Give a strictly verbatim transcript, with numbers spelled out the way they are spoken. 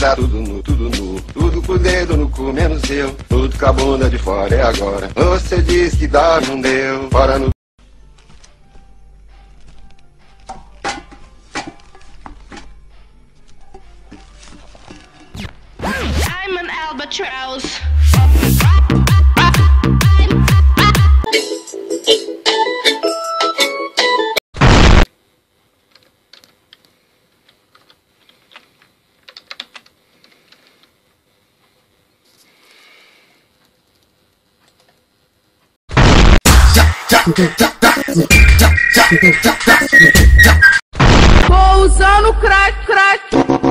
tá tudo nu, tudo nu, tudo com o dedo no cu menos eu, tudo com a bunda de fora é agora. Você diz que dá, não deu, fora no... I'm an albatross. Vou usando crack, crack.